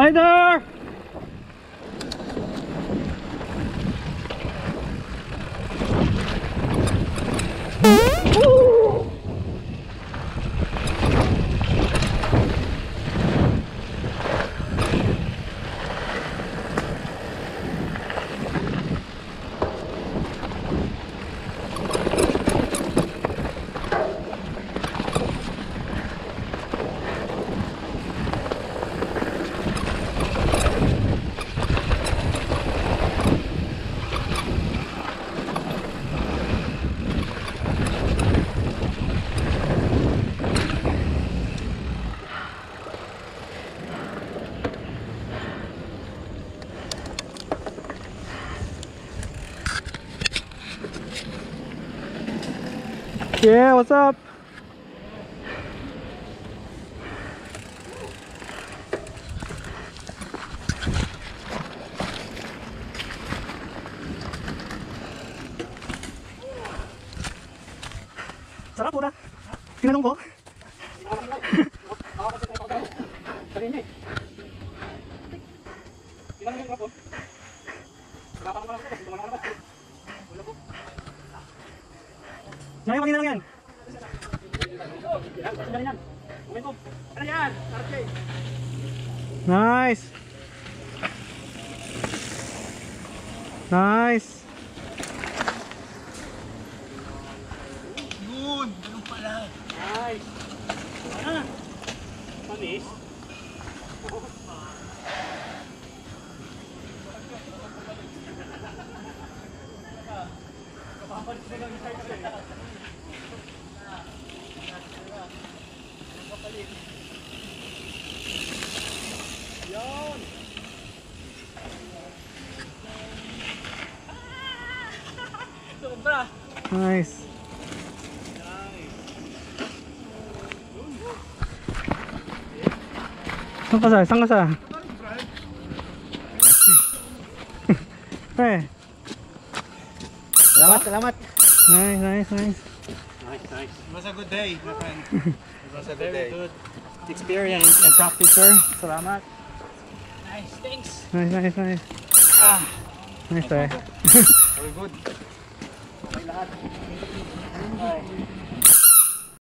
Hi there! Yeah, what's up? Sarap po na. Tinanong ko. Jangan pakai nangyan. Nice. Nice. Yun, ganun pala. Nice. Ah. Panis. Nice. Sangkasa. Selamat. Nice. Nice. It was a good day, my friend. It was a very good experience and practice, sir. Salamat. Nice, thanks. Nice. Ah, nice. Very good. Lahat.